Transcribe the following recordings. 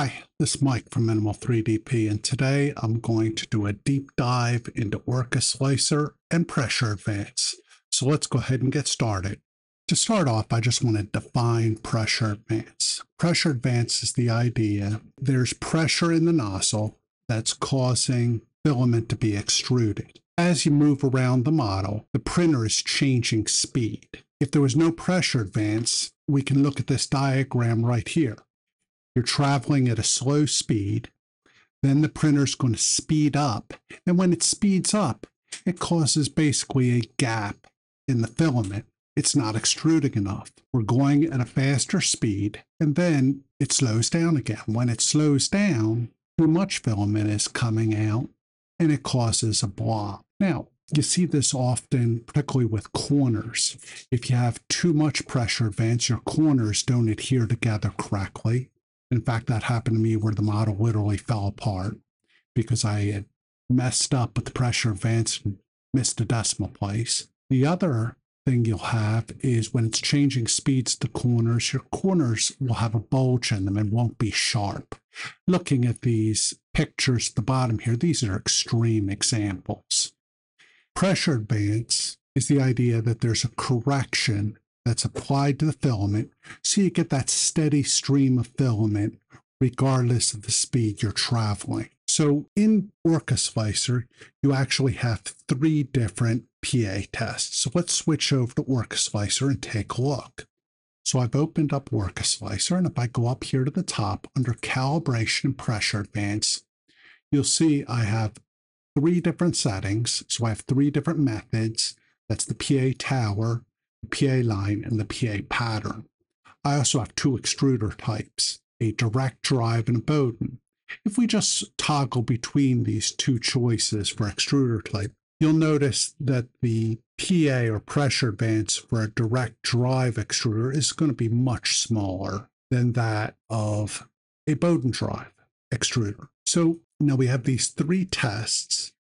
Hi, this is Mike from Minimal 3DP, and today I'm going to do a deep dive into Orca Slicer and Pressure Advance. So let's go ahead and get started. To start off, I just want to define Pressure Advance. Pressure Advance is the idea there's pressure in the nozzle that's causing filament to be extruded. As you move around the model, the printer is changing speed. If there was no pressure advance, we can look at this diagram right here. You're traveling at a slow speed, then the printer's going to speed up, and when it speeds up, it causes basically a gap in the filament. It's not extruding enough. We're going at a faster speed, and then it slows down again. When it slows down, too much filament is coming out, and it causes a blob. Now, you see this often, particularly with corners. If you have too much pressure advance, your corners don't adhere together correctly. In fact, that happened to me where the model literally fell apart because I had messed up with the pressure advance and missed a decimal place. The other thing you'll have is when it's changing speeds to corners, your corners will have a bulge in them and won't be sharp. Looking at these pictures at the bottom here, these are extreme examples. Pressure advance is the idea that there's a correction that's applied to the filament, so you get that steady stream of filament regardless of the speed you're traveling. So in Orca Slicer, you actually have three different PA tests. So let's switch over to Orca Slicer and take a look. So I've opened up Orca Slicer, and if I go up here to the top under Calibration and Pressure Advance, you'll see I have three different settings. So I have three different methods. That's the PA Tower, the PA line, and the PA pattern. I also have two extruder types, a direct drive and a Bowden. If we just toggle between these two choices for extruder type, you'll notice that the PA or pressure advance for a direct drive extruder is going to be much smaller than that of a Bowden drive extruder. So now we have these three tests,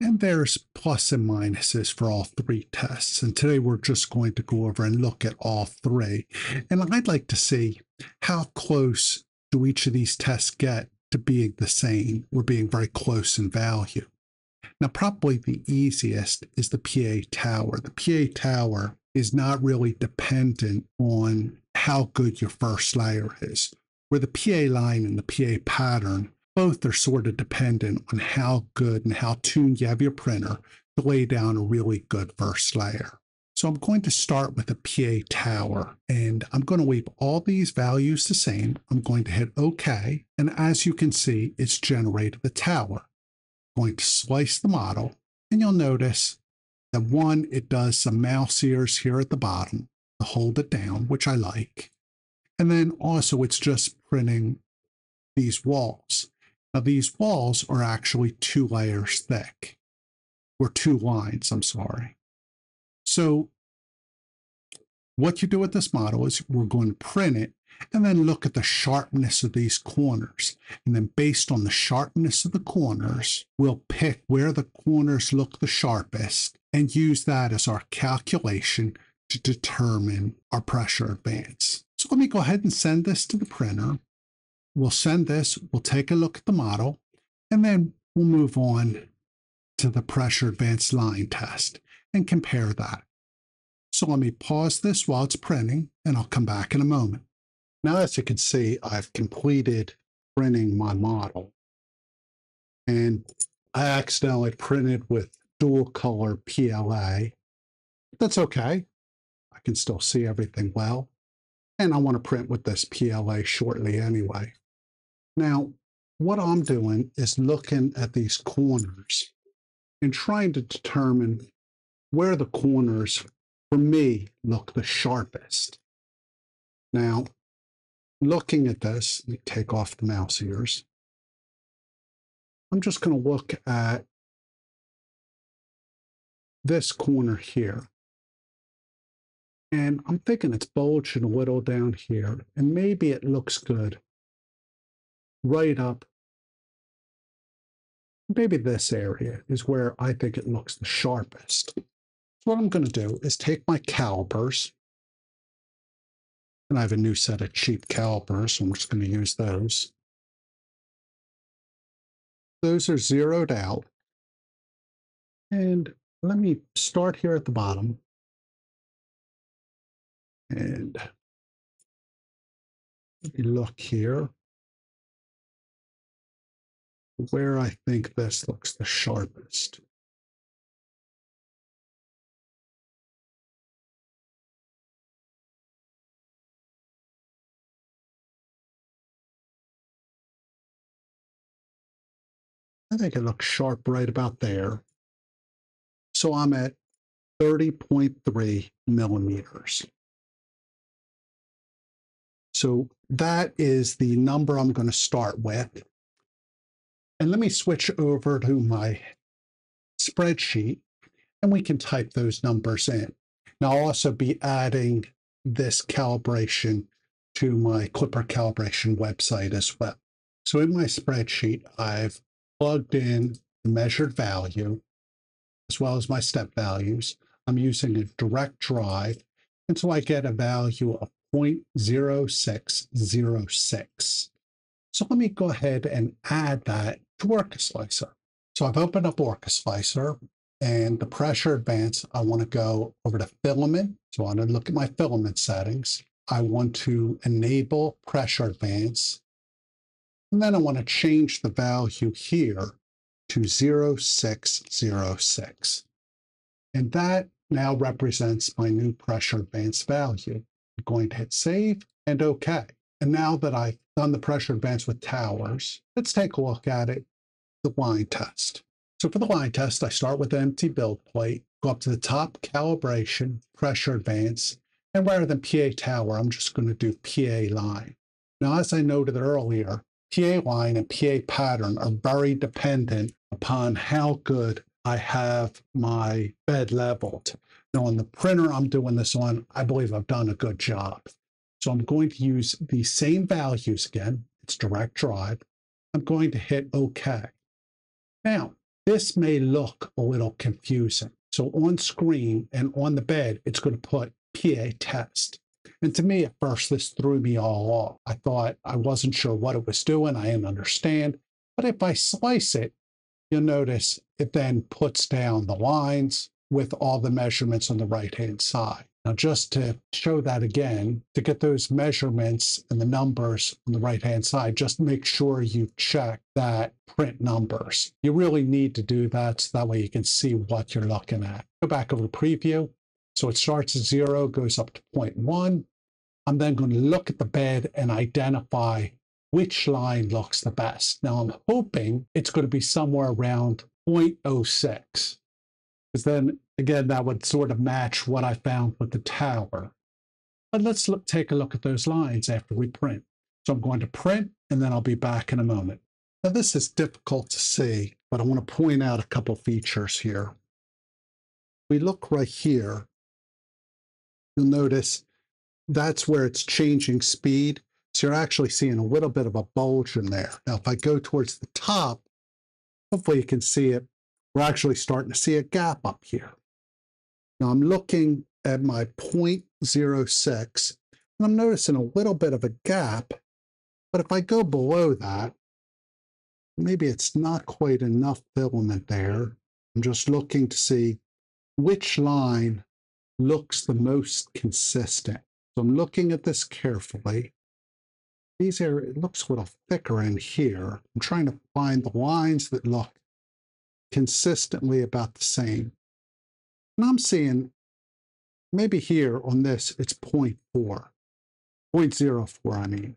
and there's plus and minuses for all three tests. And today we're just going to go over and look at all three. And I'd like to see how close do each of these tests get to being the same or being very close in value. Now, probably the easiest is the PA Tower. The PA Tower is not really dependent on how good your first layer is, where the PA line and the PA pattern both are sort of dependent on how good and how tuned you have your printer to lay down a really good first layer. So I'm going to start with a PA Tower, and I'm going to leave all these values the same. I'm going to hit OK, and as you can see, it's generated the tower. I'm going to slice the model, and you'll notice that one, it does some mouse ears here at the bottom to hold it down, which I like. And then also it's just printing these walls. Now, these walls are actually two layers thick, or two lines, I'm sorry. So what you do with this model is we're going to print it and then look at the sharpness of these corners. And then based on the sharpness of the corners, we'll pick where the corners look the sharpest and use that as our calculation to determine our pressure advance. So let me go ahead and send this to the printer. We'll send this, we'll take a look at the model, and then we'll move on to the pressure advance line test and compare that. So let me pause this while it's printing, and I'll come back in a moment. Now, as you can see, I've completed printing my model, and I accidentally printed with dual color PLA. That's okay. I can still see everything well, and I want to print with this PLA shortly anyway. Now, what I'm doing is looking at these corners and trying to determine where the corners, for me, look the sharpest. Now, looking at this, let me take off the mouse ears. I'm just going to look at this corner here. And I'm thinking it's bulging a little down here, and maybe it looks good right up. Maybe this area is where I think it looks the sharpest. So what I'm going to do is take my calipers, and I have a new set of cheap calipers, so I'm just going to use those. Those are zeroed out. And let me start here at the bottom. And let me look here where I think this looks the sharpest. I think it looks sharp right about there. So I'm at 30.3 millimeters. So that is the number I'm going to start with. And let me switch over to my spreadsheet and we can type those numbers in. Now I'll also be adding this calibration to my Klipper calibration website as well. So in my spreadsheet, I've plugged in the measured value as well as my step values. I'm using a direct drive, and so I get a value of 0.0606. So let me go ahead and add that to Orca Slicer. So I've opened up Orca Slicer and the Pressure Advance. I want to go over to Filament. So I want to look at my filament settings. I want to enable Pressure Advance. And then I want to change the value here to 0606. And that now represents my new Pressure Advance value. I'm going to hit Save and OK. And now that I've done the Pressure Advance with towers, let's take a look at it, the line test. So for the line test, I start with an empty build plate, go up to the top, Calibration, Pressure Advance, and rather than PA Tower, I'm just going to do PA Line. Now, as I noted earlier, PA line and PA pattern are very dependent upon how good I have my bed leveled. Now on the printer I'm doing this on, I believe I've done a good job. So I'm going to use the same values again. It's direct drive. I'm going to hit OK. Now, this may look a little confusing. So on screen and on the bed, it's going to put PA test. And to me, at first, this threw me all off. I thought I wasn't sure what it was doing. I didn't understand. But if I slice it, you'll notice it then puts down the lines with all the measurements on the right-hand side. Now, just to show that again, to get those measurements and the numbers on the right-hand side, just make sure you check that print numbers. You really need to do that so that way you can see what you're looking at. Go back over to Preview. So it starts at 0, goes up to 0.1. I'm then going to look at the bed and identify which line looks the best. Now, I'm hoping it's going to be somewhere around 0.06. Because then, again, that would sort of match what I found with the tower. But let's take a look at those lines after we print. So I'm going to print, and then I'll be back in a moment. Now, this is difficult to see, but I want to point out a couple features here. We look right here. You'll notice that's where it's changing speed. So you're actually seeing a little bit of a bulge in there. Now, if I go towards the top, hopefully you can see it. We're actually starting to see a gap up here. Now, I'm looking at my 0.06, and I'm noticing a little bit of a gap. But if I go below that, maybe it's not quite enough filament there. I'm just looking to see which line looks the most consistent. So I'm looking at this carefully. These are, it looks a little thicker in here. I'm trying to find the lines that look consistently about the same. And I'm seeing maybe here on this, it's 0.04, I mean.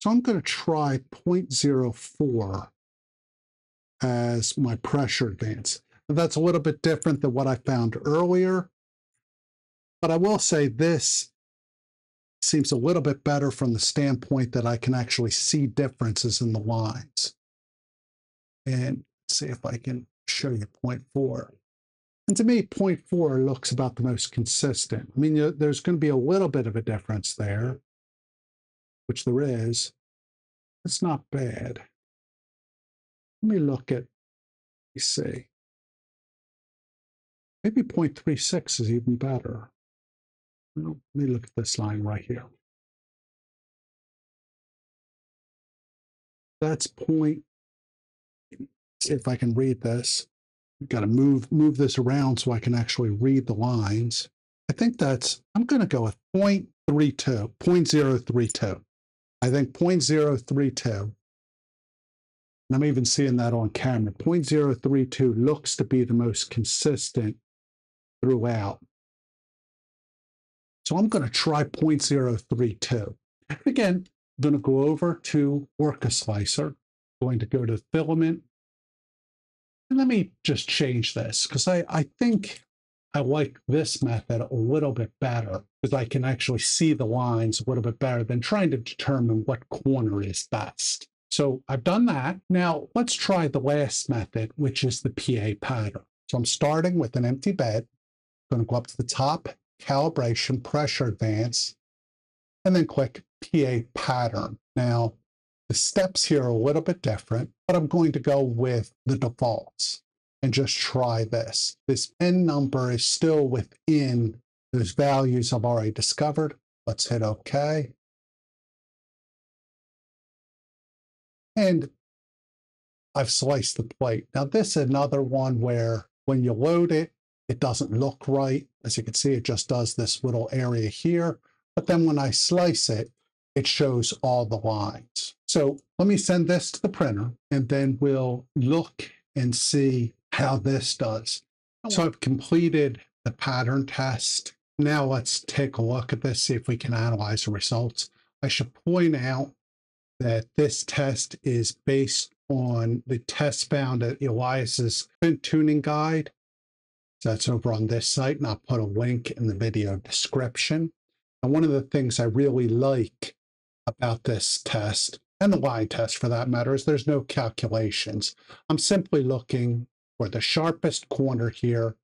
So I'm going to try 0.04 as my Pressure Advance. And that's a little bit different than what I found earlier. But I will say this seems a little bit better from the standpoint that I can actually see differences in the lines. And see if I can show you 0.4. And to me, 0.4 looks about the most consistent. I mean, there's going to be a little bit of a difference there, which there is. It's not bad. Let me look at, let me see. Maybe 0.36 is even better. Let me look at this line right here. That's 0.8 see if I can read this. I've got to move this around so I can actually read the lines. I think that's, I'm going to go with 0.32, 0.032. I think 0.032. And I'm even seeing that on camera. 0.032 looks to be the most consistent throughout. So I'm going to try 0.032. Again, I'm going to go over to Orca Slicer. I'm going to go to Filament. And let me just change this, because I think I like this method a little bit better, because I can actually see the lines a little bit better than trying to determine what corner is best. So I've done that. Now let's try the last method, which is the PA pattern. So I'm starting with an empty bed. I'm going to go up to the top, Calibration, Pressure Advance, and then click PA pattern. Now the steps here are a little bit different, but I'm going to go with the defaults and just try this. This N number is still within those values I've already discovered. Let's hit OK. And I've sliced the plate. Now this is another one where when you load it, it doesn't look right. As you can see, it just does this little area here. But then when I slice it, it shows all the lines. So let me send this to the printer, and then we'll look and see how this does. So I've completed the pattern test. Now let's take a look at this, see if we can analyze the results. I should point out that this test is based on the test found at Ellis' Print Tuning Guide. So that's over on this site, and I'll put a link in the video description. And one of the things I really like about this test, and the line test for that matter, is there's no calculations. I'm simply looking for the sharpest corner here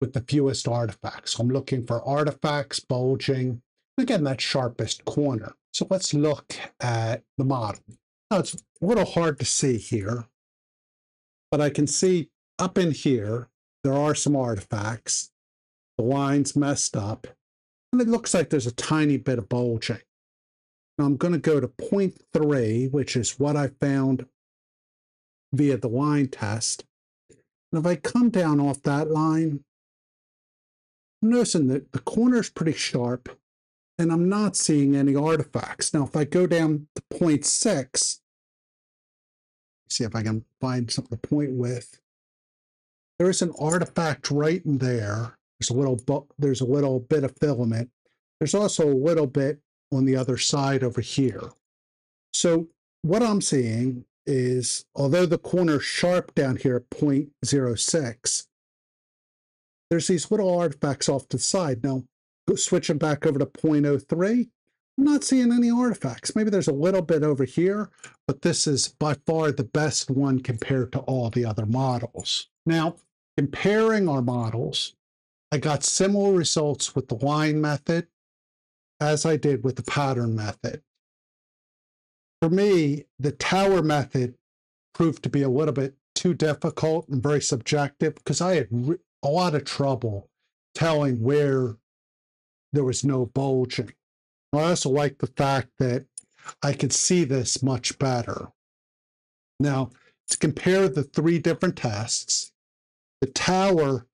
with the fewest artifacts. So I'm looking for artifacts, bulging, again, that sharpest corner. So let's look at the model. Now it's a little hard to see here, but I can see up in here, there are some artifacts. The line's messed up. And it looks like there's a tiny bit of bulging. Now I'm going to go to 0.3, which is what I found via the line test. And if I come down off that line, I'm noticing that the corner is pretty sharp, and I'm not seeing any artifacts. Now if I go down to 0.6, see if I can find something to point with. There is an artifact right in there. There's a little bit of filament. There's also a little bit on the other side over here. So what I'm seeing is, although the corner's sharp down here at 0.06, there's these little artifacts off to the side. Now, switching back over to 0.03, I'm not seeing any artifacts. Maybe there's a little bit over here, but this is by far the best one compared to all the other models. Now, comparing our models, I got similar results with the line method as I did with the pattern method. For me, the tower method proved to be a little bit too difficult and very subjective, because I had a lot of trouble telling where there was no bulging. I also like the fact that I could see this much better. Now, to compare the three different tests, the tower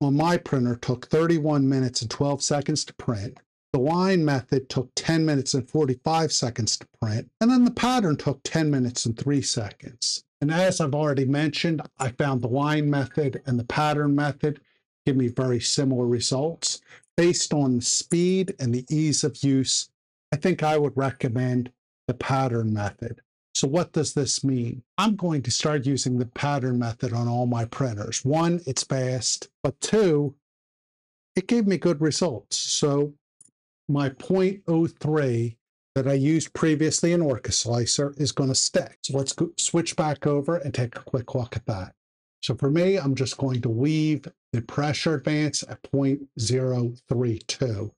on my printer took 31 minutes and 12 seconds to print. The line method took 10 minutes and 45 seconds to print. And then the pattern took 10 minutes and 3 seconds. And as I've already mentioned, I found the line method and the pattern method give me very similar results. Based on the speed and the ease of use, I think I would recommend the pattern method. So what does this mean? I'm going to start using the pattern method on all my printers. One, it's fast, but two, it gave me good results. So my 0.03 that I used previously in Orca Slicer is going to stick. So let's switch back over and take a quick look at that. So for me, I'm just going to leave the Pressure Advance at 0.032.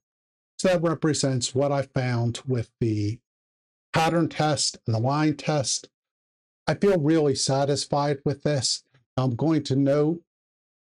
So that represents what I found with the pattern test and the line test. I feel really satisfied with this. I'm going to note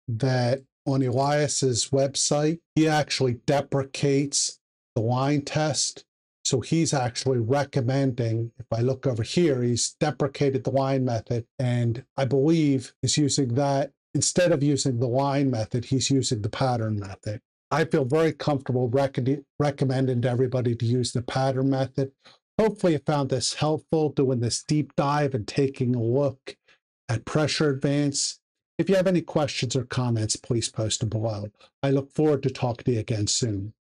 that on Ellis' website, he actually deprecates the line test. So he's actually recommending, if I look over here, he's deprecated the line method, and I believe he's using that. Instead of using the line method, he's using the pattern method. I feel very comfortable recommending to everybody to use the pattern method. Hopefully you found this helpful, doing this deep dive and taking a look at Pressure Advance. If you have any questions or comments, please post them below. I look forward to talking to you again soon.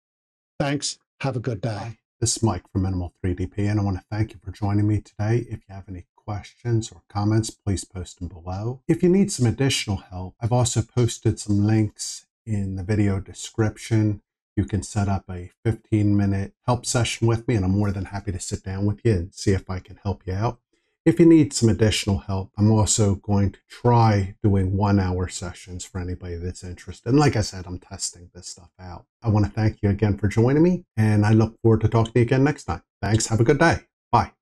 Thanks. Have a good day. This is Mike from Minimal 3DP, and I want to thank you for joining me today. If you have any questions or comments, please post them below. If you need some additional help, I've also posted some links in the video description. You can set up a 15-minute help session with me, and I'm more than happy to sit down with you and see if I can help you out. If you need some additional help, I'm also going to try doing 1-hour sessions for anybody that's interested. And like I said, I'm testing this stuff out. I want to thank you again for joining me, and I look forward to talking to you again next time. Thanks. Have a good day. Bye.